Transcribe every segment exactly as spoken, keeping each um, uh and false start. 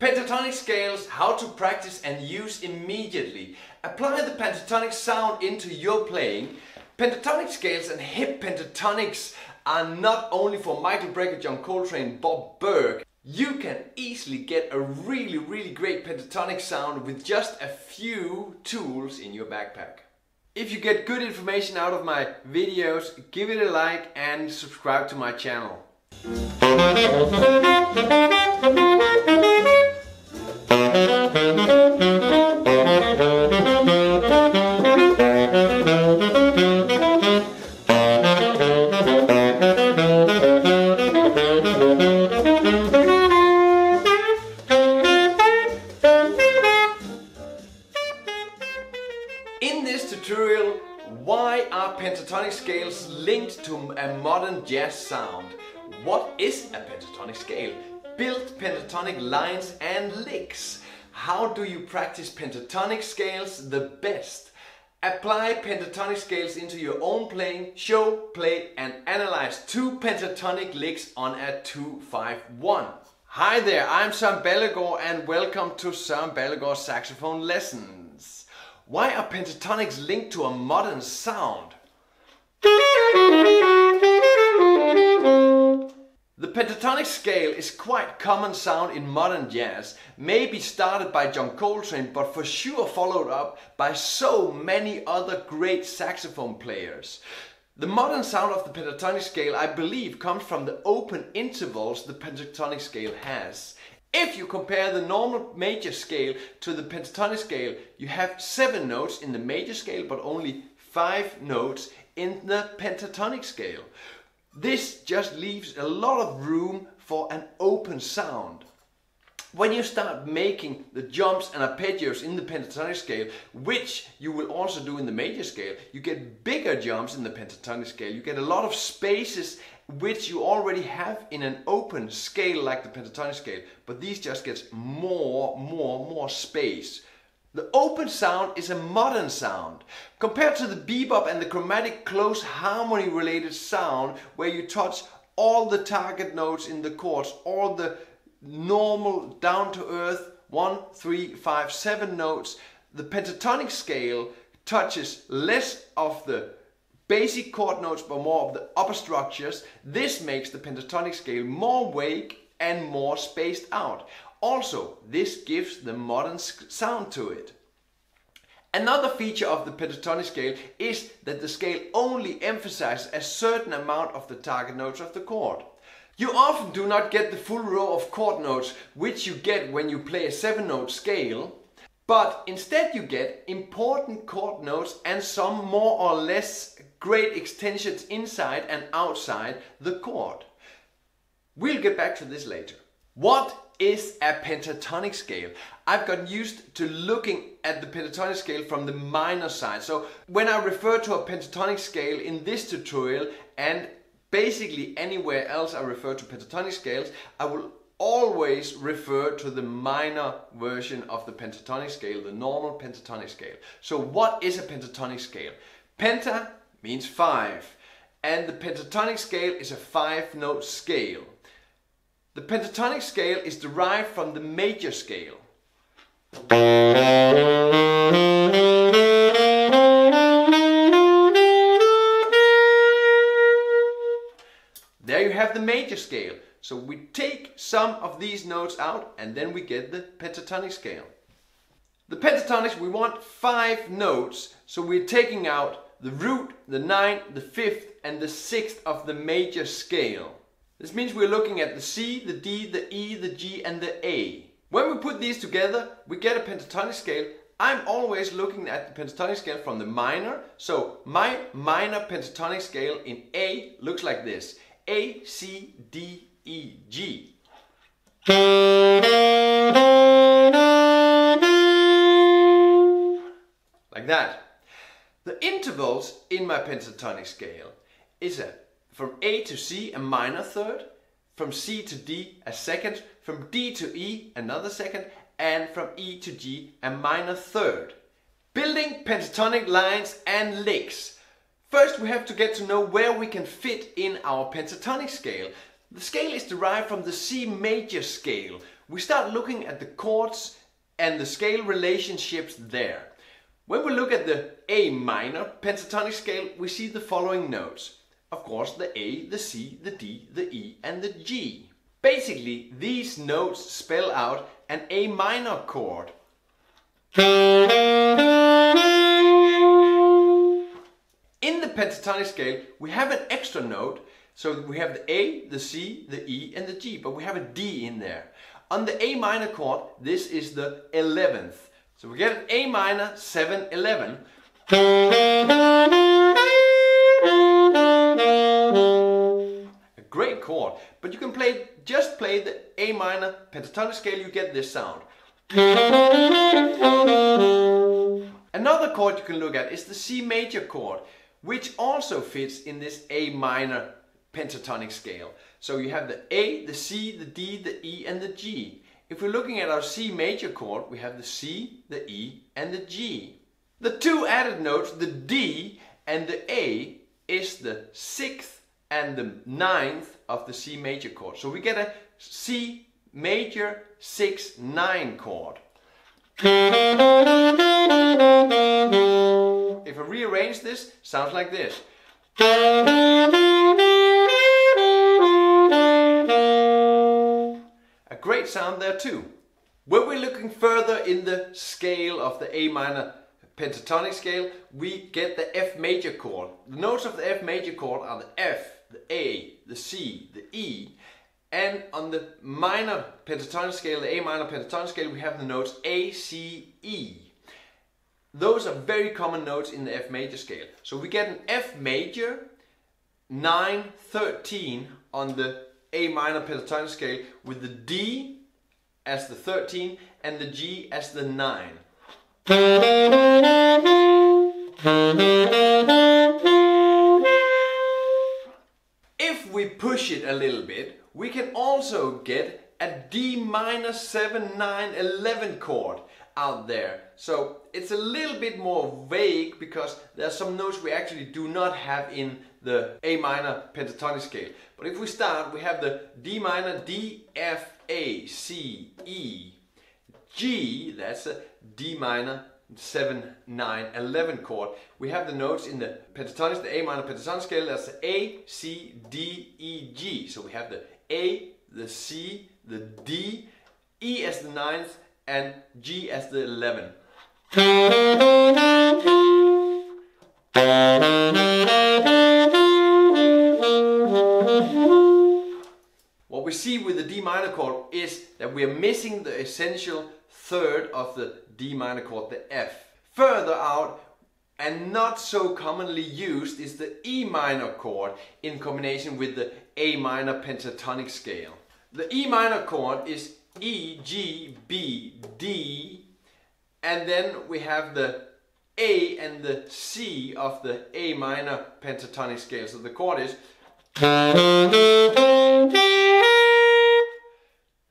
Pentatonic scales, how to practice and use immediately. Apply the pentatonic sound into your playing. Pentatonic scales and hip pentatonics are not only for Michael Brecker, John Coltrane, Bob Berg. You can easily get a really, really great pentatonic sound with just a few tools in your backpack. If you get good information out of my videos, give it a like and subscribe to my channel. In this tutorial, why are pentatonic scales linked to a modern jazz sound? What is a pentatonic scale? Build pentatonic lines and licks. How do you practice pentatonic scales the best? Apply pentatonic scales into your own playing, show, play and analyze two pentatonic licks on a two five one. Hi there, I'm Søren Ballegaard and welcome to Søren Ballegaard Saxophone Lessons. Why are pentatonics linked to a modern sound? The pentatonic scale is quite common sound in modern jazz, maybe started by John Coltrane, but for sure followed up by so many other great saxophone players. The modern sound of the pentatonic scale, I believe, comes from the open intervals the pentatonic scale has. If you compare the normal major scale to the pentatonic scale, you have seven notes in the major scale, but only five notes in the pentatonic scale. This just leaves a lot of room for an open sound. When you start making the jumps and arpeggios in the pentatonic scale, which you will also do in the major scale, you get bigger jumps in the pentatonic scale. You get a lot of spaces which you already have in an open scale like the pentatonic scale, but these just gets more, more, more space. The open sound is a modern sound. Compared to the bebop and the chromatic close harmony related sound where you touch all the target notes in the chords, all the normal down to earth one, three, five, seven notes, the pentatonic scale touches less of the basic chord notes but more of the upper structures. This makes the pentatonic scale more vague and more spaced out. Also, this gives the modern sound to it. Another feature of the pentatonic scale is that the scale only emphasizes a certain amount of the target notes of the chord. You often do not get the full row of chord notes, which you get when you play a seven-note scale. But instead you get important chord notes and some more or less great extensions inside and outside the chord. We'll get back to this later. What is a pentatonic scale? I've gotten used to looking at the pentatonic scale from the minor side. So when I refer to a pentatonic scale in this tutorial and basically anywhere else I refer to pentatonic scales, I will always refer to the minor version of the pentatonic scale, the normal pentatonic scale. So what is a pentatonic scale? Penta means five, and the pentatonic scale is a five note scale. The pentatonic scale is derived from the major scale. There you have the major scale. So we take some of these notes out and then we get the pentatonic scale. The pentatonics, we want five notes, so we're taking out the root, the ninth, the fifth and the sixth of the major scale. This means we're looking at the C, the D, the E, the G and the A. When we put these together, we get a pentatonic scale. I'm always looking at the pentatonic scale from the minor, so my minor pentatonic scale in A looks like this. A, C, D, E, G. Like that. The intervals in my pentatonic scale is a, from A to C a minor third, from C to D a second, from D to E another second, and from E to G a minor third. Building pentatonic lines and licks. First we have to get to know where we can fit in our pentatonic scale. The scale is derived from the C major scale. We start looking at the chords and the scale relationships there. When we look at the A minor pentatonic scale, we see the following notes. Of course, the A, the C, the D, the E and the G. Basically, these notes spell out an A minor chord. In the pentatonic scale, we have an extra note. So we have the A, the C, the E and the G, but we have a D in there. On the A minor chord, this is the eleventh. So we get an A minor, seven, eleven. A great chord, but you can play, just play the A minor pentatonic scale, you get this sound. Another chord you can look at is the C major chord, which also fits in this A minor pentatonic scale. So you have the A, the C, the D, the E and the G. If we're looking at our C major chord, we have the C, the E and the G. The two added notes, the D and the A, is the sixth and the ninth of the C major chord. So we get a C major six nine chord. If I rearrange this, sounds like this. Great sound there too. When we're looking further in the scale of the A minor pentatonic scale, we get the F major chord. The notes of the F major chord are the F, the A, the C, the E, and on the minor pentatonic scale, the A minor pentatonic scale, we have the notes A, C, E. Those are very common notes in the F major scale. So we get an F major nine, thirteen on the A minor pentatonic scale with the D as the thirteen and the G as the nine. If we push it a little bit, we can also get a D minor seven, nine, eleven chord out there. So it's a little bit more vague because there are some notes we actually do not have in the A minor pentatonic scale. But if we start, we have the D minor, D, F, A, C, E, G, that's a D minor seven, nine, eleven chord. We have the notes in the pentatonic, the A minor pentatonic scale, that's A, C, D, E, G. So we have the A, the C, the D, E as the ninth, and G as the eleven. What we see with the D minor chord is that we are missing the essential third of the D minor chord, the F. Further out and not so commonly used is the E minor chord in combination with the A minor pentatonic scale. The E minor chord is E, G, B, D, and then we have the A and the C of the A minor pentatonic scale. So the chord is...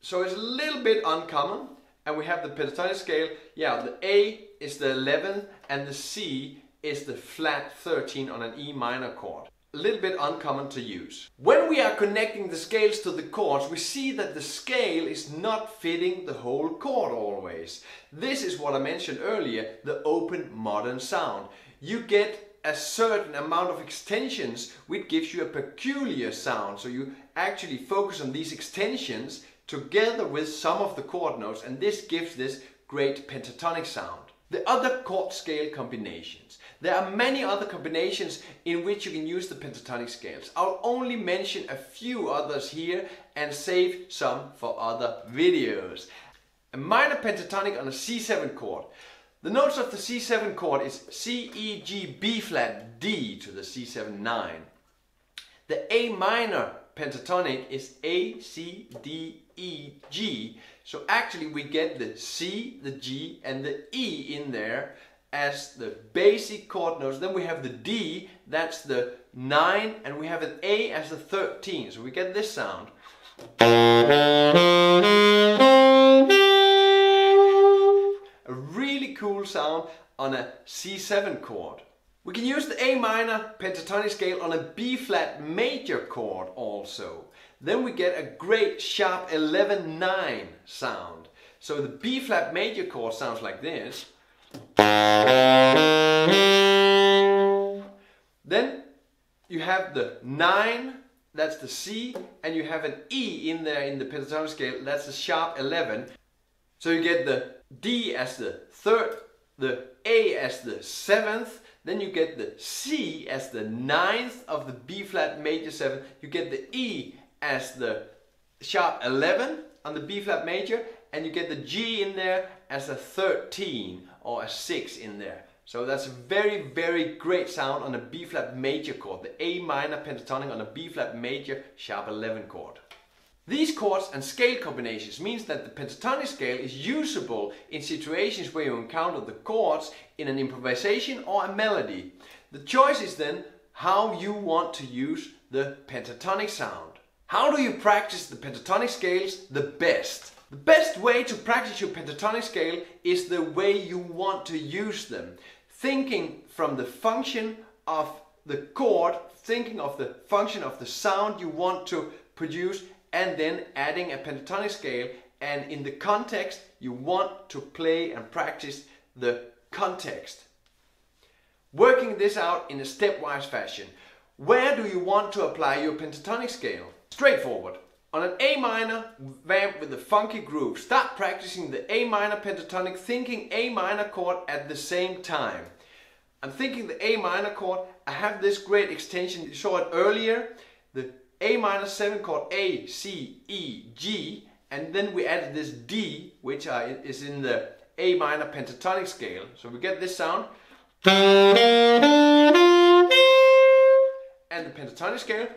So it's a little bit uncommon, and we have the pentatonic scale. Yeah, the A is the eleventh and the C is the flat thirteen on an E minor chord. A little bit uncommon to use. When we are connecting the scales to the chords, we see that the scale is not fitting the whole chord always. This is what I mentioned earlier, the open modern sound. You get a certain amount of extensions which gives you a peculiar sound. So you actually focus on these extensions together with some of the chord notes, and this gives this great pentatonic sound. The other chord scale combinations. There are many other combinations in which you can use the pentatonic scales. I'll only mention a few others here and save some for other videos. A minor pentatonic on a C seven chord. The notes of the C seven chord is C, E, G, B flat, D to the C seven nine. The A minor pentatonic is A, C, D, E, G. So actually we get the C, the G and the E in there as the basic chord notes. Then we have the D, that's the nine, and we have an A as the thirteen. So we get this sound. A really cool sound on a C seven chord. We can use the A minor pentatonic scale on a B flat major chord also. Then we get a great sharp eleven nine sound. So the B flat major chord sounds like this. Then you have the nine, that's the C, and you have an E in there in the pentatonic scale, that's the sharp eleven. So you get the D as the third, the A as the seventh, then you get the C as the ninth of the B flat major seventh, you get the E as the sharp eleven on the B flat major, and you get the G in there as a thirteen or a six in there. So that's a very, very great sound on a B flat major chord, the A minor pentatonic on a B flat major sharp eleven chord. These chords and scale combinations means that the pentatonic scale is usable in situations where you encounter the chords in an improvisation or a melody. The choice is then how you want to use the pentatonic sound. How do you practice the pentatonic scales the best? The best way to practice your pentatonic scale is the way you want to use them. Thinking from the function of the chord, thinking of the function of the sound you want to produce, and then adding a pentatonic scale, and in the context you want to play and practice the context. Working this out in a stepwise fashion. Where do you want to apply your pentatonic scale? Straightforward. On an A minor vamp with a funky groove, start practicing the A minor pentatonic, thinking A minor chord at the same time. I'm thinking the A minor chord, I have this great extension, you saw it earlier, the A minor seven chord A, C, E, G, and then we added this D, which is in the A minor pentatonic scale. So we get this sound. And the pentatonic scale.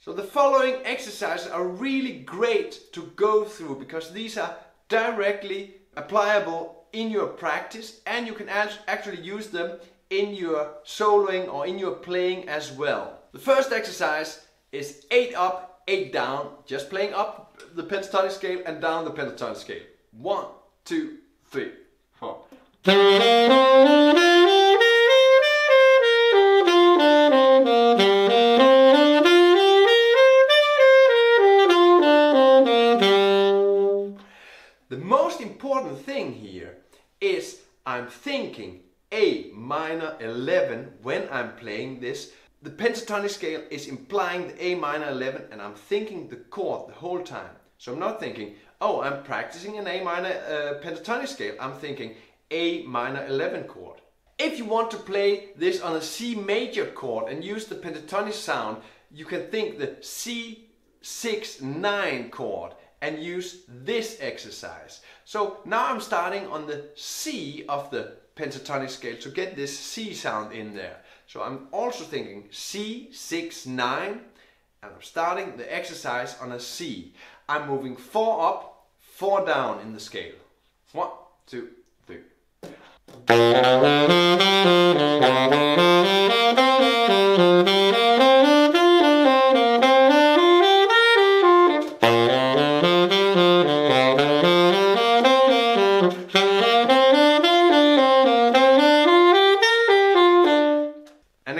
So the following exercises are really great to go through because these are directly applicable in your practice and you can actually use them in your soloing or in your playing as well. The first exercise is eight up, eight down, just playing up the pentatonic scale and down the pentatonic scale. One, two, three, four. The most important thing here is I'm thinking A minor eleven when I'm playing this. The pentatonic scale is implying the A minor eleven and I'm thinking the chord the whole time. So I'm not thinking, oh, I'm practicing an A minor uh, pentatonic scale. I'm thinking A minor eleven chord. If you want to play this on a C major chord and use the pentatonic sound, you can think the C six nine chord and use this exercise. So now I'm starting on the C of the pentatonic scale to get this C sound in there. So I'm also thinking C six nine and I'm starting the exercise on a C. I'm moving four up, four down in the scale. One, two, three. And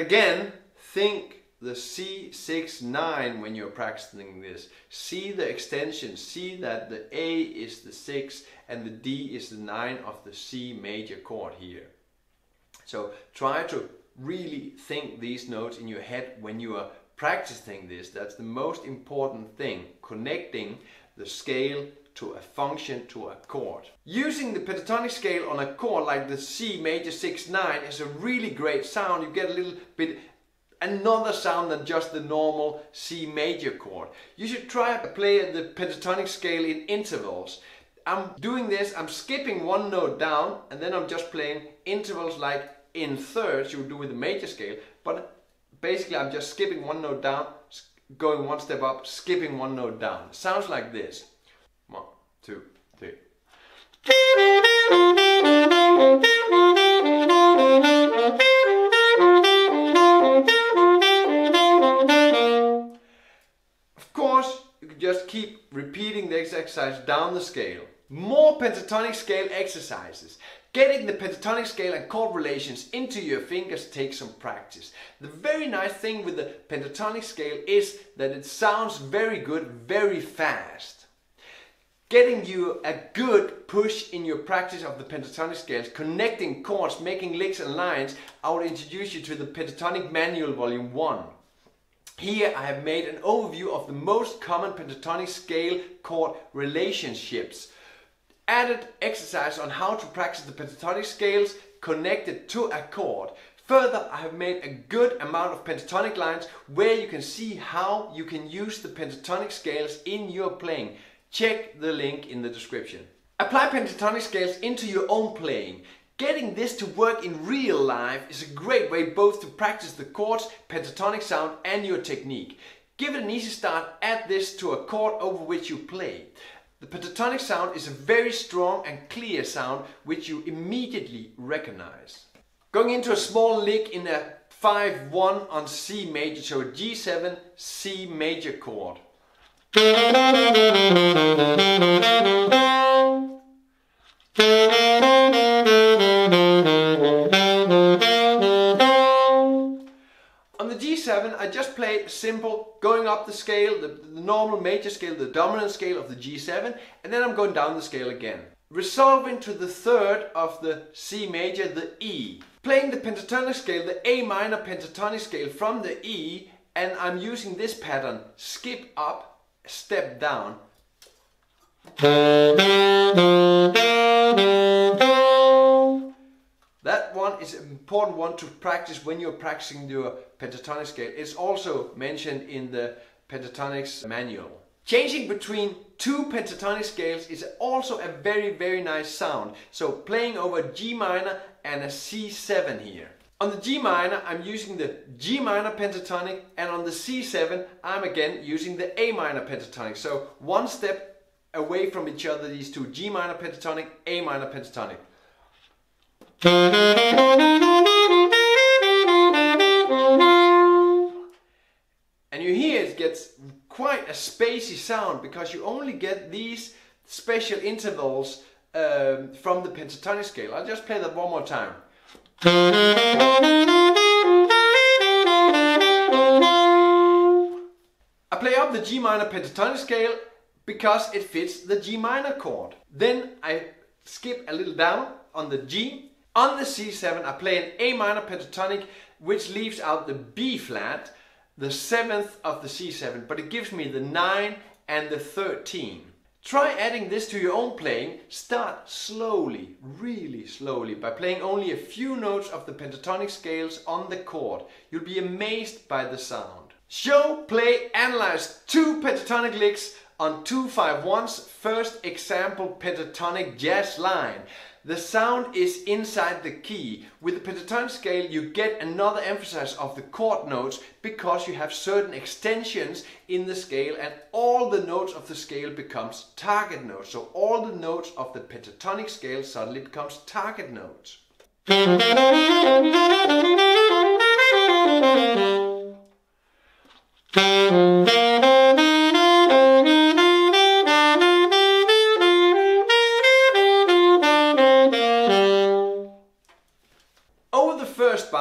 again, think the C six nine when you're practicing this. See the extension, see that the A is the six and the D is the nine of the C major chord here. So try to really think these notes in your head when you are practicing this. That's the most important thing, connecting the scale to a function, to a chord. Using the pentatonic scale on a chord like the C major six nine is a really great sound. You get a little bit another sound than just the normal C major chord. You should try to play the pentatonic scale in intervals. I'm doing this, I'm skipping one note down and then I'm just playing intervals like in thirds you would do with the major scale, but basically I'm just skipping one note down, going one step up, skipping one note down. It sounds like this. One, two, three. Just keep repeating the exercise down the scale. more pentatonic scale exercises. Getting the pentatonic scale and chord relations into your fingers takes some practice. The very nice thing with the pentatonic scale is that it sounds very good very fast. Getting you a good push in your practice of the pentatonic scales, connecting chords, making licks and lines, I will introduce you to the Pentatonic Manual Volume one. Here I have made an overview of the most common pentatonic scale chord relationships. Added exercise on how to practice the pentatonic scales connected to a chord. Further, I have made a good amount of pentatonic lines where you can see how you can use the pentatonic scales in your playing. Check the link in the description. Apply pentatonic scales into your own playing. Getting this to work in real life is a great way both to practice the chords, pentatonic sound and your technique. Give it an easy start, add this to a chord over which you play. The pentatonic sound is a very strong and clear sound which you immediately recognize. Going into a small lick in a five one on C major, so a G seven C major chord. On the G seven I just play simple, going up the scale, the, the normal major scale, the dominant scale of the G seven, and then I'm going down the scale again. Resolving to the third of the C major, the E. Playing the pentatonic scale, the A minor pentatonic scale from the E, and I'm using this pattern, skip up, step down. That one is an important one to practice when you're practicing your pentatonic scale. It's also mentioned in the pentatonics manual. Changing between two pentatonic scales is also a very, very nice sound. So playing over a G minor and a C seven here. On the G minor, I'm using the G minor pentatonic, and on the C seven, I'm again using the A minor pentatonic. So one step away from each other, these two, G minor pentatonic, A minor pentatonic. And you hear it gets quite a spacey sound because you only get these special intervals um, from the pentatonic scale. I'll just play that one more time. I play up the G minor pentatonic scale because it fits the G minor chord. Then I skip a little down on the G. On the C seven I play an A minor pentatonic, which leaves out the B flat, the seventh of the C seven, but it gives me the nine and the thirteen. Try adding this to your own playing. Start slowly, really slowly, by playing only a few notes of the pentatonic scales on the chord. You'll be amazed by the sound. Show, play, analyze two pentatonic licks on two five one's first example pentatonic jazz line. The sound is inside the key. With the pentatonic scale you get another emphasis of the chord notes because you have certain extensions in the scale and all the notes of the scale becomes target notes. So all the notes of the pentatonic scale suddenly becomes target notes.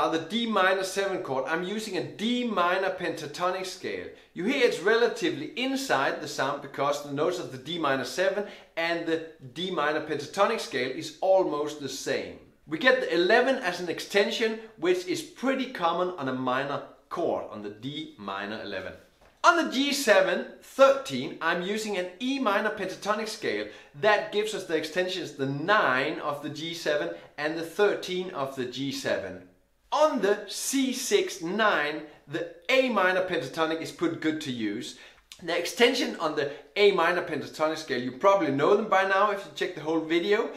The D minor seven chord, I'm using a D minor pentatonic scale. You hear it's relatively inside the sound because the notes of the D minor seven and the D minor pentatonic scale is almost the same. We get the eleven as an extension, which is pretty common on a minor chord, on the D minor eleven. On the G seven, thirteen, I'm using an E minor pentatonic scale. That gives us the extensions the nine of the G seven and the thirteen of the G seven. On the C six nine, the A minor pentatonic is put good to use. The extension on the A minor pentatonic scale, you probably know them by now if you check the whole video,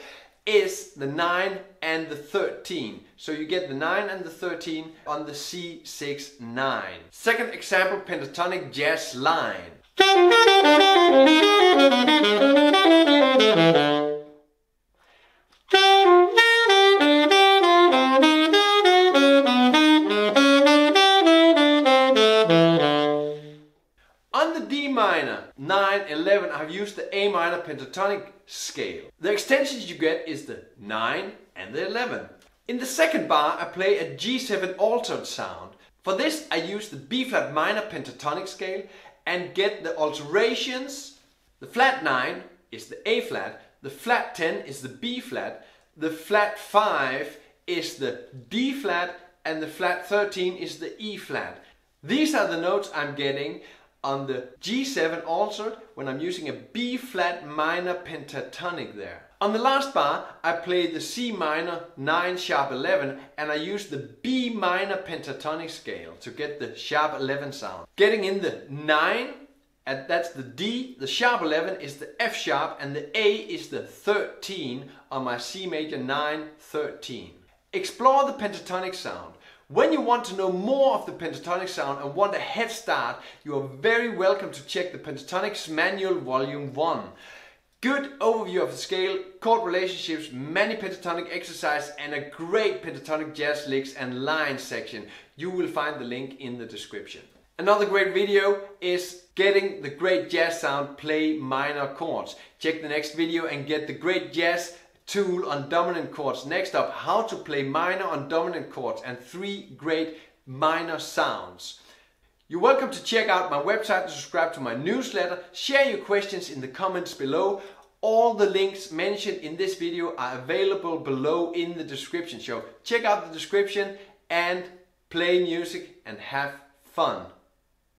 is the nine and the thirteen. So you get the nine and the thirteen on the C six nine. Second example, pentatonic jazz line. On on the D minor, nine, eleven, I've used the A minor pentatonic scale. The extensions you get is the nine and the eleven. In the second bar, I play a G seven altered sound. For this, I use the B flat minor pentatonic scale and get the alterations. The flat nine is the A flat, the flat ten is the B flat, the flat five is the D flat, and the flat thirteen is the E flat. These are the notes I'm getting on the G seven altered when I'm using a B flat minor pentatonic there. On the last bar, I play the C minor nine sharp eleven and I use the B minor pentatonic scale to get the sharp eleven sound. Getting in the nine, and that's the D, the sharp eleven is the F sharp, and the A is the thirteen on my C major nine thirteen. Explore the pentatonic sound. When you want to know more of the pentatonic sound and want a head start, you are very welcome to check the Pentatonics Manual Volume one. Good overview of the scale, chord relationships, many pentatonic exercises, and a great pentatonic jazz licks and lines section. You will find the link in the description. Another great video is getting the great jazz sound, play minor chords. Check the next video and get the great jazz tool on dominant chords. Next up, how to play minor on dominant chords and three great minor sounds. You're welcome to check out my website and subscribe to my newsletter. Share your questions in the comments below. All the links mentioned in this video are available below in the description. So check out the description and play music and have fun.